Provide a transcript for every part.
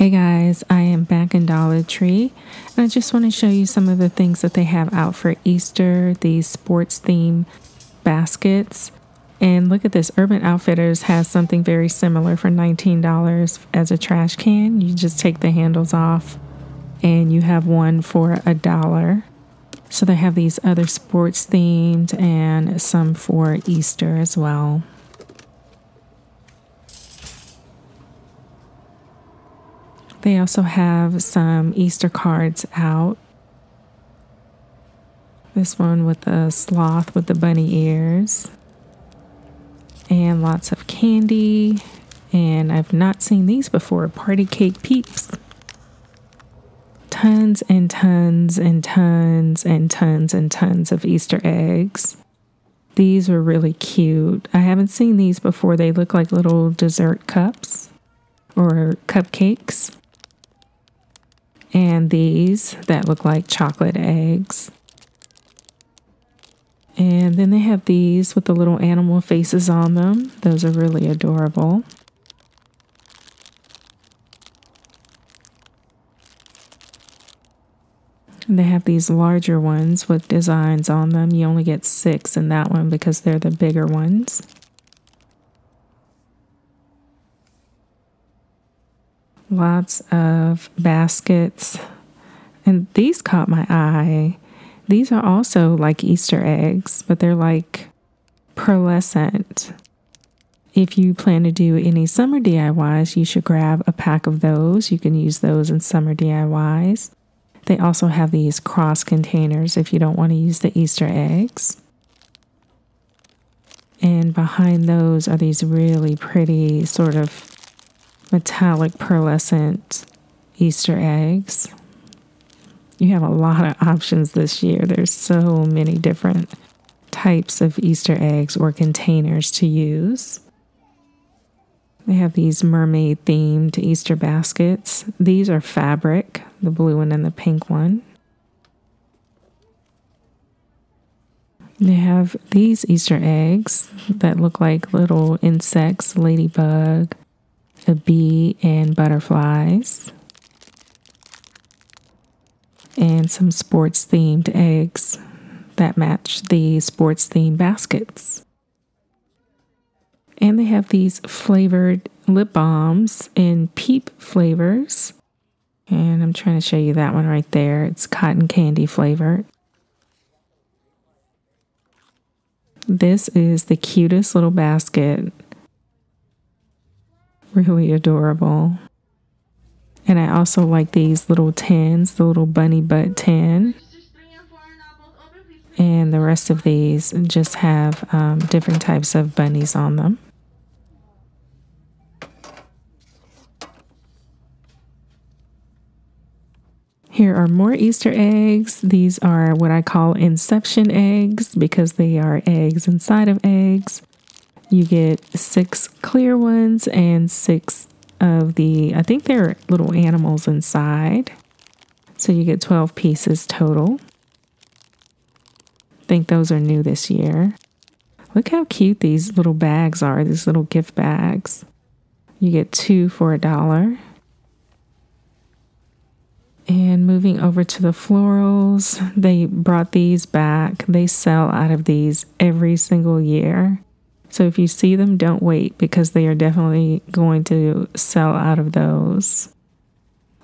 Hey guys, I am back in Dollar Tree and I just want to show you some of the things that they have out for Easter, these sports theme baskets. And look at this, Urban Outfitters has something very similar for $19 as a trash can. You just take the handles off and you have one for $1. So they have these other sports themed and some for Easter as well. They also have some Easter cards out. This one with a sloth with the bunny ears. And lots of candy. And I've not seen these before, Party Cake Peeps. Tons and tons and tons and tons and tons of Easter eggs. These were really cute. I haven't seen these before. They look like little dessert cups or cupcakes. And these that look like chocolate eggs. And then they have these with the little animal faces on them. Those are really adorable. And they have these larger ones with designs on them. You only get 6 in that one because they're the bigger ones. Lots of baskets, and these caught my eye. These are also like Easter eggs, but they're like pearlescent. If you plan to do any summer DIYs, you should grab a pack of those. You can use those in summer DIYs. They also have these cross containers if you don't want to use the Easter eggs. And behind those are these really pretty sort of metallic pearlescent Easter eggs. You have a lot of options this year. There's so many different types of Easter eggs or containers to use. They have these mermaid themed Easter baskets. These are fabric, the blue one and the pink one. They have these Easter eggs that look like little insects, ladybug, a bee, and butterflies, and some sports themed eggs that match the sports themed baskets. And they have these flavored lip balms in peep flavors, and I'm trying to show you that one right there. It's cotton candy flavored. This is the cutest little basket. Really adorable. And I also like these little tins, the little bunny butt tin. And the rest of these just have different types of bunnies on them. Here are more Easter eggs. These are what I call inception eggs because they are eggs inside of eggs. You get 6 clear ones and 6 of the, I think they're little animals inside. So you get 12 pieces total. I think those are new this year. Look how cute these little bags are, these little gift bags. You get 2 for $1. And moving over to the florals, they brought these back. They sell out of these every single year. So if you see them, don't wait because they are definitely going to sell out of those.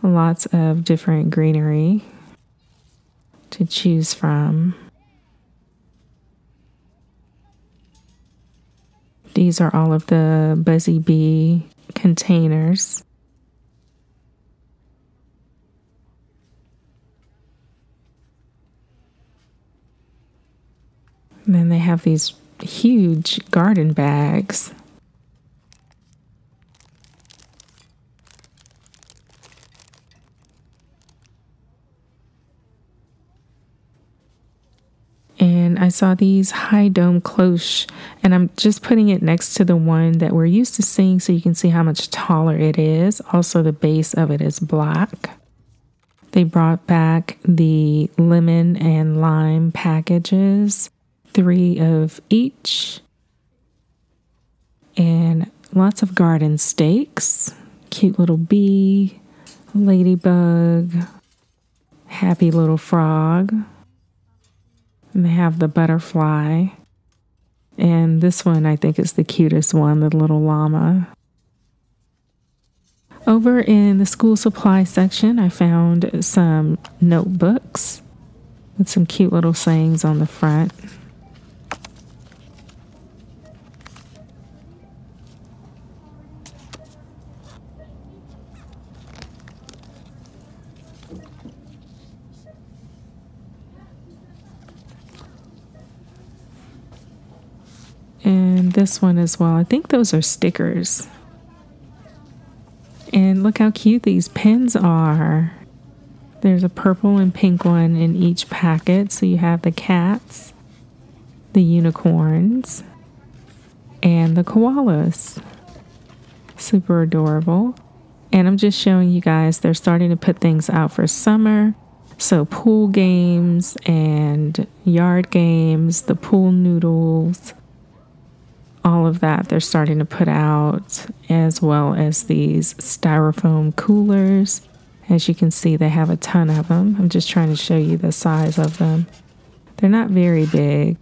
Lots of different greenery to choose from. These are all of the Buzzy Bee containers. And then they have these huge garden bags. And I saw these high dome cloches, and I'm just putting it next to the one that we're used to seeing so you can see how much taller it is. Also, the base of it is black. They brought back the lemon and lime packages. 3 of each, and lots of garden stakes, cute little bee, ladybug, happy little frog, and they have the butterfly, and this one I think is the cutest one, the little llama. Over in the school supply section, I found some notebooks with some cute little sayings on the front. And this one as well. I think those are stickers. And look how cute these pens are. There's a purple and pink one in each packet. So you have the cats, the unicorns, and the koalas. Super adorable. And I'm just showing you guys, they're starting to put things out for summer. So pool games and yard games, the pool noodles, all of that they're starting to put out, as well as these styrofoam coolers. As you can see, they have a ton of them. I'm just trying to show you the size of them. They're not very big.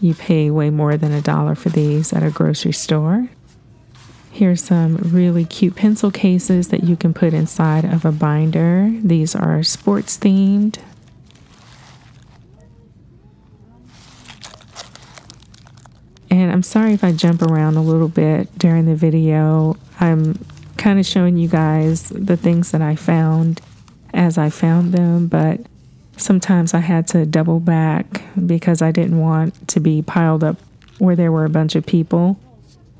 You pay way more than $1 for these at a grocery store. Here's some really cute pencil cases that you can put inside of a binder. These are sports themed. And I'm sorry if I jump around a little bit during the video. I'm kind of showing you guys the things that I found as I found them, but sometimes I had to double back because I didn't want to be piled up where there were a bunch of people.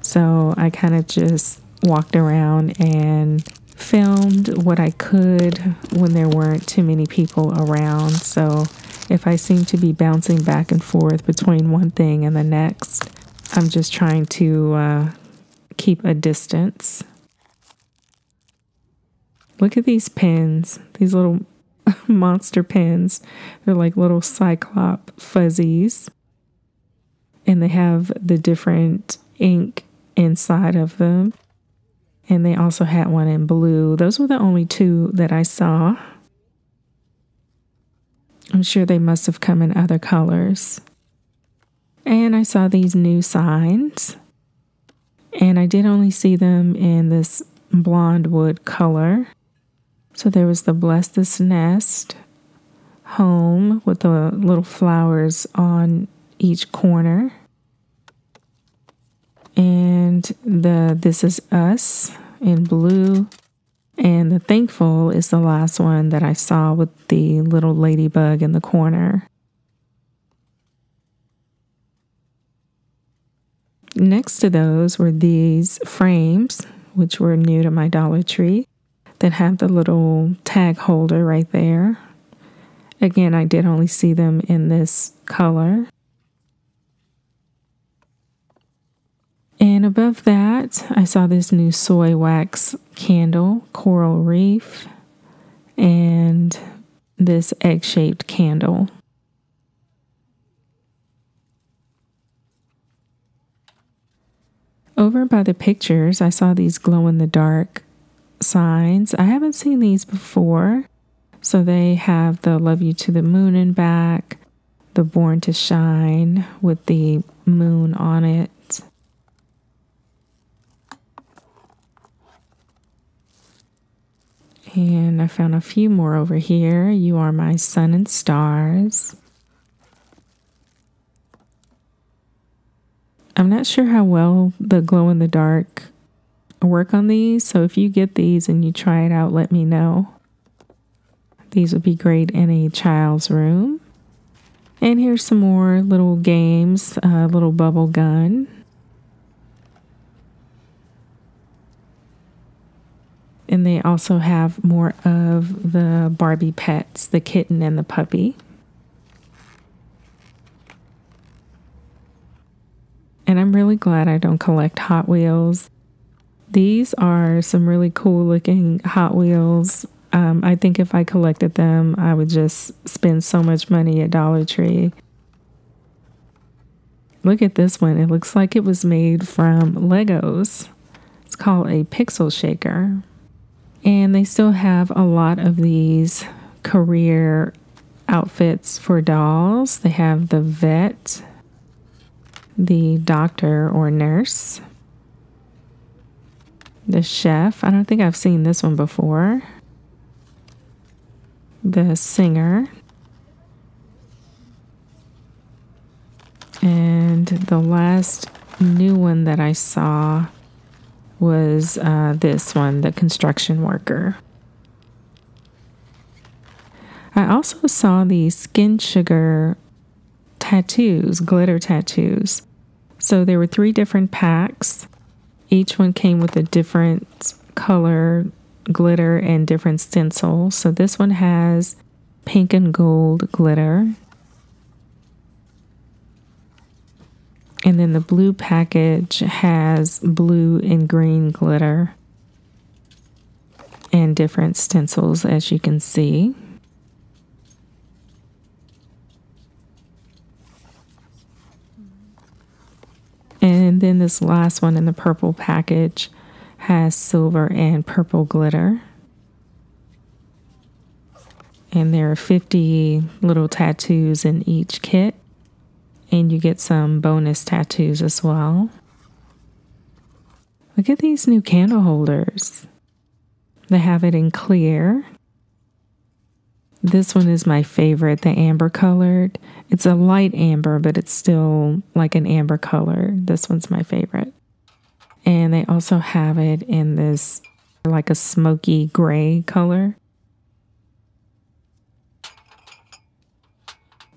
So I kind of just walked around and filmed what I could when there weren't too many people around. So if I seem to be bouncing back and forth between one thing and the next, I'm just trying to keep a distance. Look at these pins, these little monster pins. They're like little cyclop fuzzies. And they have the different ink inside of them. And they also had one in blue. Those were the only two that I saw. I'm sure they must have come in other colors. And I saw these new signs, and I did only see them in this blonde wood color. So there was the Bless This Nest home with the little flowers on each corner, and the This Is Us in blue, and the Thankful is the last one that I saw with the little ladybug in the corner. Next to those were these frames, which were new to my Dollar Tree, that have the little tag holder right there. Again, I did only see them in this color. And above that, I saw this new soy wax candle, coral reef, and this egg-shaped candle. Over by the pictures, I saw these glow-in-the-dark signs. I haven't seen these before. So they have the Love You to the Moon and back, the Born to Shine with the moon on it. And I found a few more over here. You Are My Sun and Stars. I'm not sure how well the glow-in-the-dark work on these, so if you get these and you try it out, let me know. These would be great in a child's room. And here's some more little games, little bubble gun. And they also have more of the Barbie pets, the kitten and the puppy. And I'm really glad I don't collect Hot Wheels. These are some really cool looking Hot Wheels. I think if I collected them, I would just spend so much money at Dollar Tree. Look at this one. It looks like it was made from Legos. It's called a Pixel Shaker. And they still have a lot of these career outfits for dolls. They have the vet, the doctor or nurse, the chef. I don't think I've seen this one before. The singer. And the last new one that I saw was this one, the construction worker. I also saw these skin sugar tattoos, glitter tattoos. So there were 3 different packs. Each one came with a different color glitter and different stencils. So this one has pink and gold glitter. And then the blue package has blue and green glitter and different stencils, as you can see. And then this last one in the purple package has silver and purple glitter. And there are 50 little tattoos in each kit. And you get some bonus tattoos as well. Look at these new candle holders. They have it in clear. This one is my favorite, the amber colored. It's a light amber, but it's still like an amber color. This one's my favorite. And they also have it in this like a smoky gray color.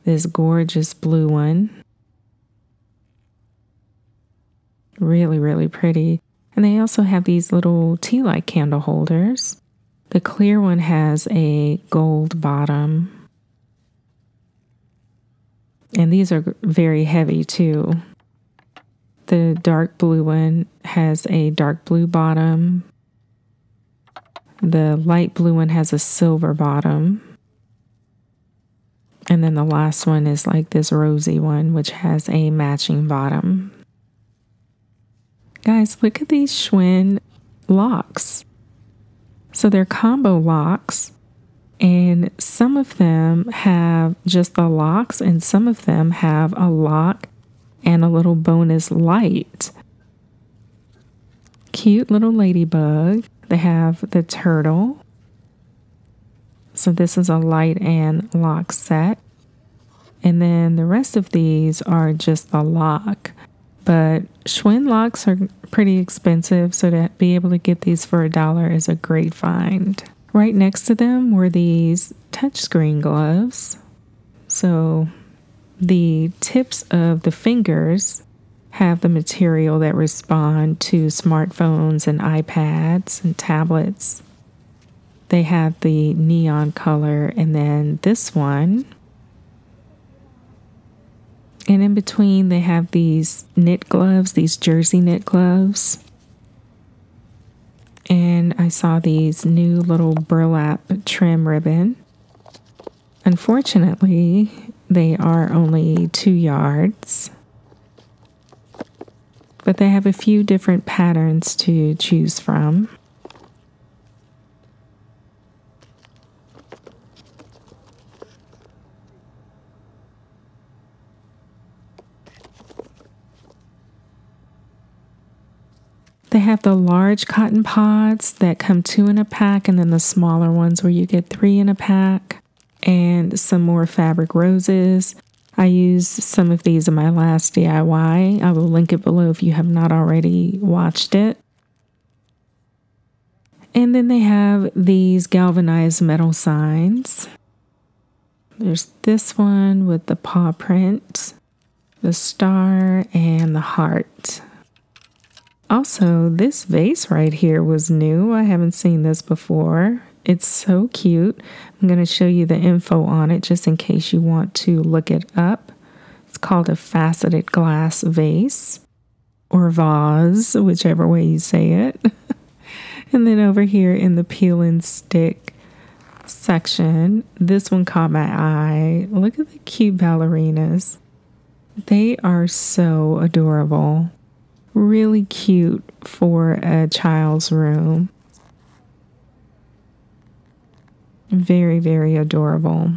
This gorgeous blue one. Really, really pretty. And they also have these little tea light candle holders. The clear one has a gold bottom. And these are very heavy too. The dark blue one has a dark blue bottom. The light blue one has a silver bottom. And then the last one is like this rosy one, which has a matching bottom. Guys, look at these Schwinn locks. So they're combo locks, and some of them have just the locks, and some of them have a lock and a little bonus light. Cute little ladybug. They have the turtle. So this is a light and lock set. And then the rest of these are just the lock. But Schwinn locks are pretty expensive, so to be able to get these for $1 is a great find. Right next to them were these touchscreen gloves. So the tips of the fingers have the material that respond to smartphones and iPads and tablets. They have the neon color, and then this one. And in between, they have these knit gloves, these jersey knit gloves. And I saw these new little burlap trim ribbon. Unfortunately, they are only 2 yards. But they have a few different patterns to choose from. They have the large cotton pods that come 2 in a pack, and then the smaller ones where you get 3 in a pack, and some more fabric roses. I used some of these in my last DIY. I will link it below if you have not already watched it. And then they have these galvanized metal signs. There's this one with the paw print, the star, and the heart. Also, this vase right here was new. I haven't seen this before. It's so cute. I'm going to show you the info on it just in case you want to look it up. It's called a faceted glass vase or vase, whichever way you say it. And then over here in the peel and stick section, this one caught my eye. Look at the cute ballerinas. They are so adorable. Really cute for a child's room. Very, very adorable.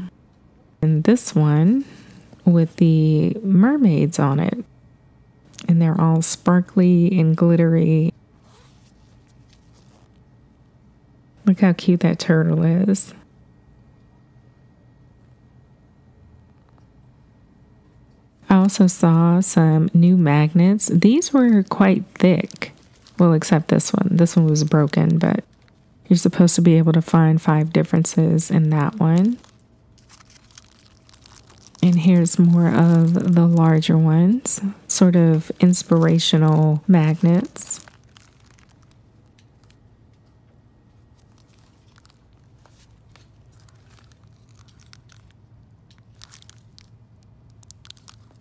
And this one with the mermaids on it. And they're all sparkly and glittery. Look how cute that turtle is. I also saw some new magnets. These were quite thick. Well, except this one. This one was broken, but you're supposed to be able to find 5 differences in that one. And here's more of the larger ones, sort of inspirational magnets.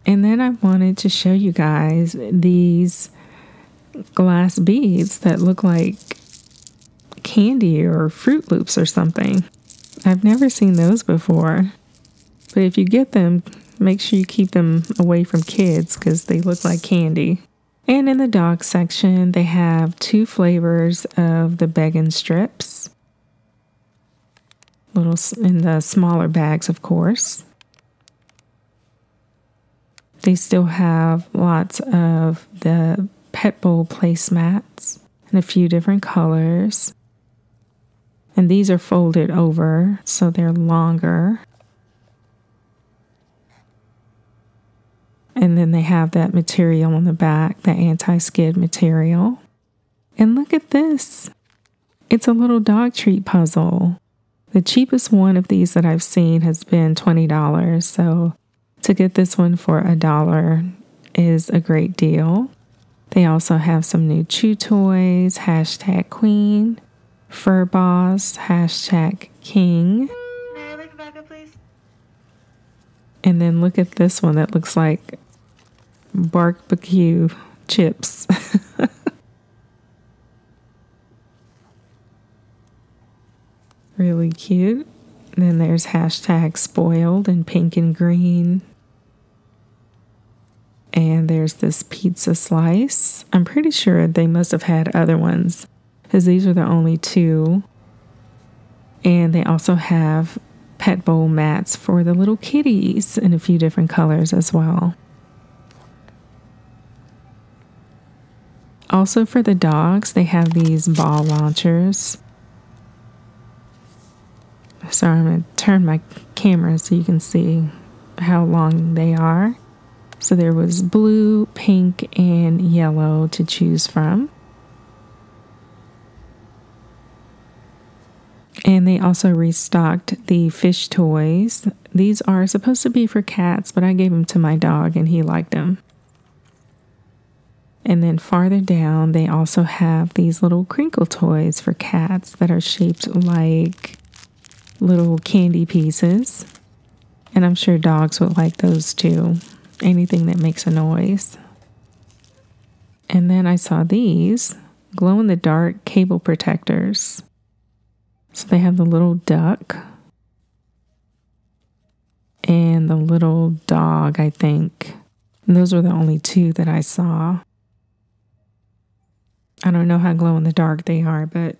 And then I wanted to show you guys these glass beads that look like candy or Fruit Loops or something. I've never seen those before. But if you get them, make sure you keep them away from kids because they look like candy. And in the dog section, they have 2 flavors of the Beggin' Strips. Little in the smaller bags, of course. They still have lots of the pet bowl placemats in a few different colors. And these are folded over, so they're longer. And then they have that material on the back, the anti-skid material. And look at this. It's a little dog treat puzzle. The cheapest one of these that I've seen has been $20. So to get this one for $1 is a great deal. They also have some new chew toys, hashtag queen, fur boss, hashtag king. May I make a backup, please? And then look at this one that looks like barbecue chips. Really cute. And then there's hashtag spoiled in pink and green. And there's this pizza slice. I'm pretty sure they must have had other ones because these are the only 2. And they also have pet bowl mats for the little kitties in a few different colors as well. Also for the dogs, they have these ball launchers. Sorry, I'm going to turn my camera so you can see how long they are. So there was blue, pink, and yellow to choose from. And they also restocked the fish toys. These are supposed to be for cats, but I gave them to my dog and he liked them. And then farther down, they also have these little crinkle toys for cats that are shaped like little candy pieces. And I'm sure dogs would like those too. Anything that makes a noise. And then I saw these glow-in-the-dark cable protectors. So they have the little duck and the little dog, I think. And those were the only 2 that I saw. I don't know how glow in the dark they are, but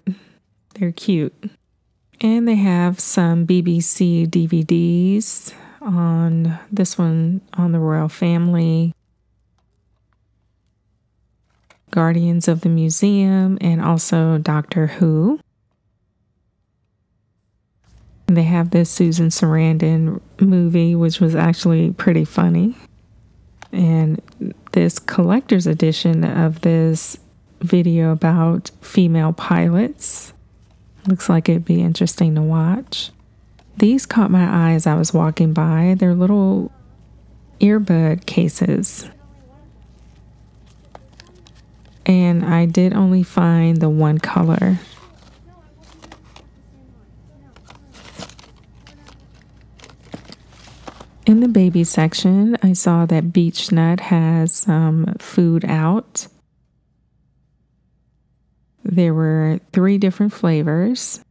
they're cute. And they have some BBC DVDs on this one on the royal family, Guardians of the Museum, and also Doctor Who. They have this Susan Sarandon movie, which was actually pretty funny. And this collector's edition of this video about female pilots. Looks like it'd be interesting to watch. These caught my eye as I was walking by. They're little earbud cases. And I did only find the one color. In the baby section, I saw that Beech-Nut has some food out. There were 3 different flavors.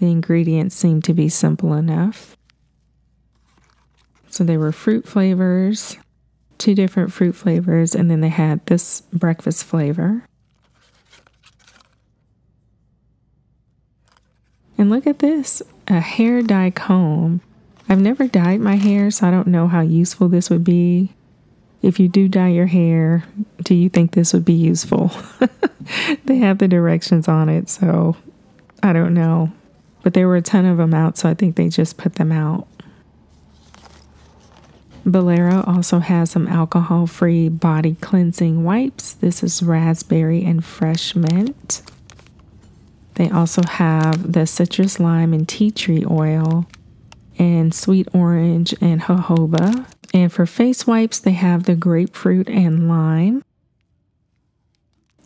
The ingredients seemed to be simple enough. So there were fruit flavors, 2 different fruit flavors, and then they had this breakfast flavor. And look at this. a hair dye comb. I've never dyed my hair, so I don't know how useful this would be. If you do dye your hair, do you think this would be useful? They have the directions on it, so I don't know. But there were a ton of them out, so I think they just put them out. Bolero also has some alcohol-free body cleansing wipes. This is raspberry and fresh mint. They also have the citrus lime and tea tree oil, and sweet orange and jojoba. And for face wipes, they have the grapefruit and lime.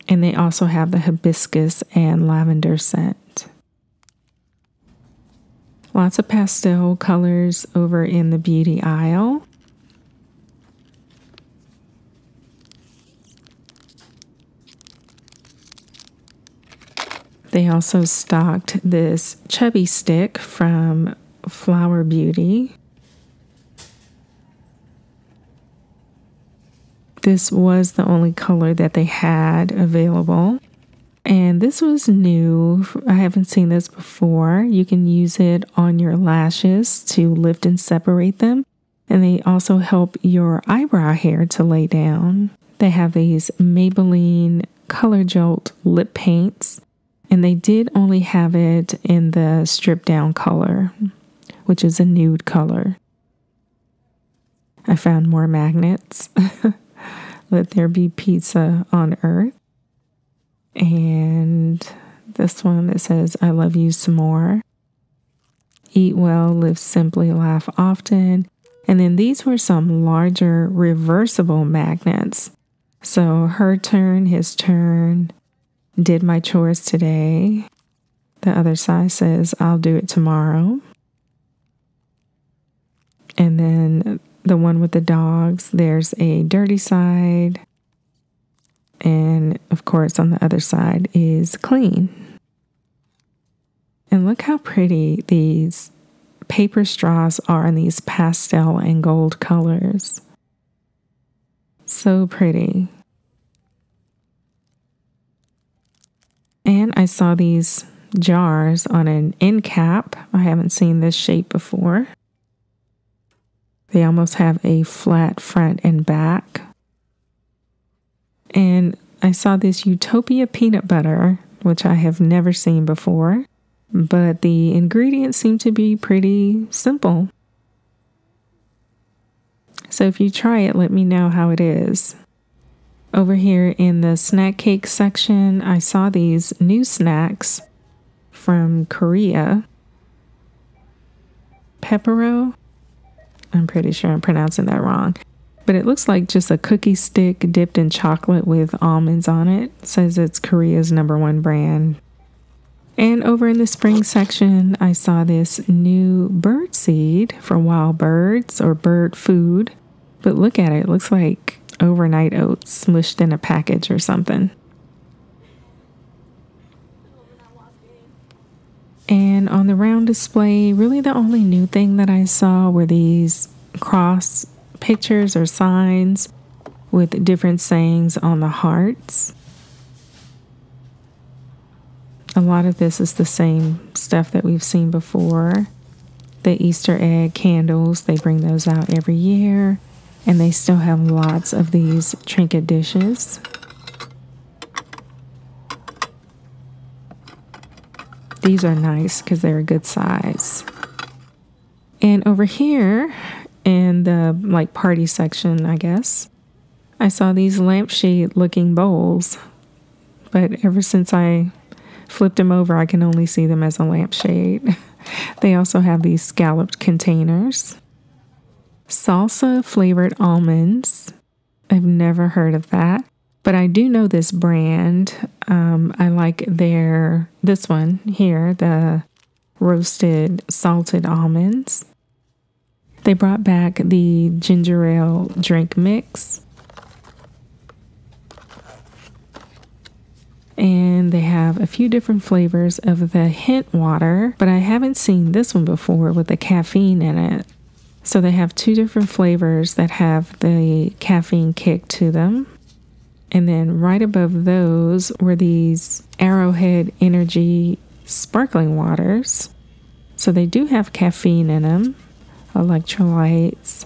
And they also have the hibiscus and lavender scent. Lots of pastel colors over in the beauty aisle. They also stocked this chubby stick from Flower Beauty. This was the only color that they had available, and this was new. I haven't seen this before. You can use it on your lashes to lift and separate them, and they also help your eyebrow hair to lay down. They have these Maybelline Color Jolt lip paints, and they did only have it in the stripped down color, which is a nude color. I found more magnets. Let There Be Pizza on Earth. And this one that says, I love you some more. Eat well, live simply, laugh often. And then these were some larger reversible magnets. So her turn, his turn, did my chores today. The other side says, I'll do it tomorrow. And then the one with the dogs, there's a dirty side, and of course on the other side is clean. And look how pretty these paper straws are in these pastel and gold colors. So pretty. And I saw these jars on an end cap. I haven't seen this shape before. They almost have a flat front and back. And I saw this Utopia peanut butter, which I have never seen before, but the ingredients seem to be pretty simple. So if you try it, let me know how it is. Over here in the snack cake section, I saw these new snacks from Korea. Peppero. I'm pretty sure I'm pronouncing that wrong. But it looks like just a cookie stick dipped in chocolate with almonds on it. It says it's Korea's #1 brand. And over in the spring section, I saw this new bird seed for wild birds or bird food. But look at it. It looks like overnight oats smushed in a package or something. And on the round display, really the only new thing that I saw were these cross pictures or signs with different sayings on the hearts. A lot of this is the same stuff that we've seen before. The Easter egg candles, they bring those out every year, and they still have lots of these trinket dishes. These are nice because they're a good size. And over here in the like party section, I guess, I saw these lampshade looking bowls. But ever since I flipped them over, I can only see them as a lampshade. They also have these scalloped containers. Salsa flavored almonds. I've never heard of that. But I do know this brand. I like this one here, the roasted salted almonds. They brought back the ginger ale drink mix. And they have a few different flavors of the hint water, but I haven't seen this one before with the caffeine in it. So they have two different flavors that have the caffeine kick to them. And then right above those were these Arrowhead Energy sparkling waters. So they do have caffeine in them, electrolytes,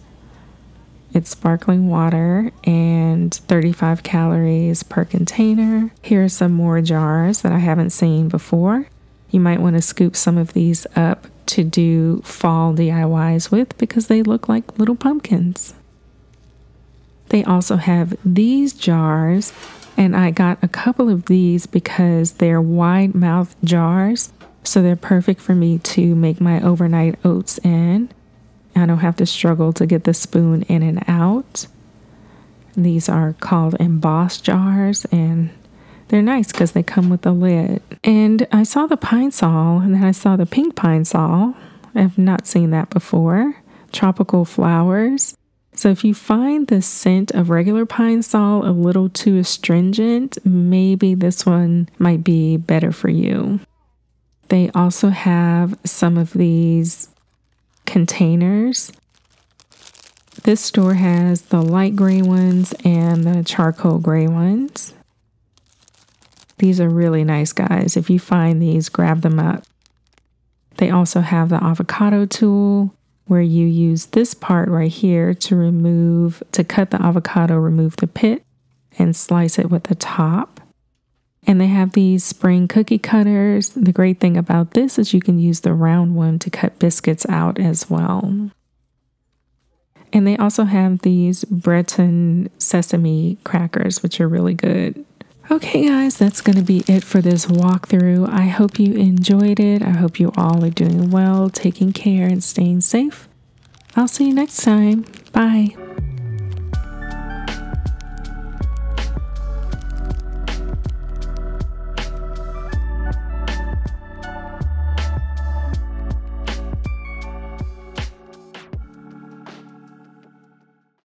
it's sparkling water, and 35 calories per container. Here are some more jars that I haven't seen before. You might want to scoop some of these up to do fall DIYs with because they look like little pumpkins. They also have these jars, and I got a couple of these because they're wide mouth jars, so they're perfect for me to make my overnight oats in. I don't have to struggle to get the spoon in and out. These are called embossed jars, and they're nice because they come with a lid. And I saw the Pine Sol, and then I saw the pink Pine Sol. I've not seen that before. Tropical flowers. So if you find the scent of regular Pine Sol a little too astringent, maybe this one might be better for you. They also have some of these containers. This store has the light gray ones and the charcoal gray ones. These are really nice, guys. If you find these, grab them up. They also have the avocado tool, where you use this part right here to cut the avocado, remove the pit, and slice it with the top. And they have these spring cookie cutters. The great thing about this is you can use the round one to cut biscuits out as well. And they also have these Breton sesame crackers, which are really good. Okay guys, that's going to be it for this walkthrough. I hope you enjoyed it. I hope you all are doing well, taking care, and staying safe. I'll see you next time. Bye.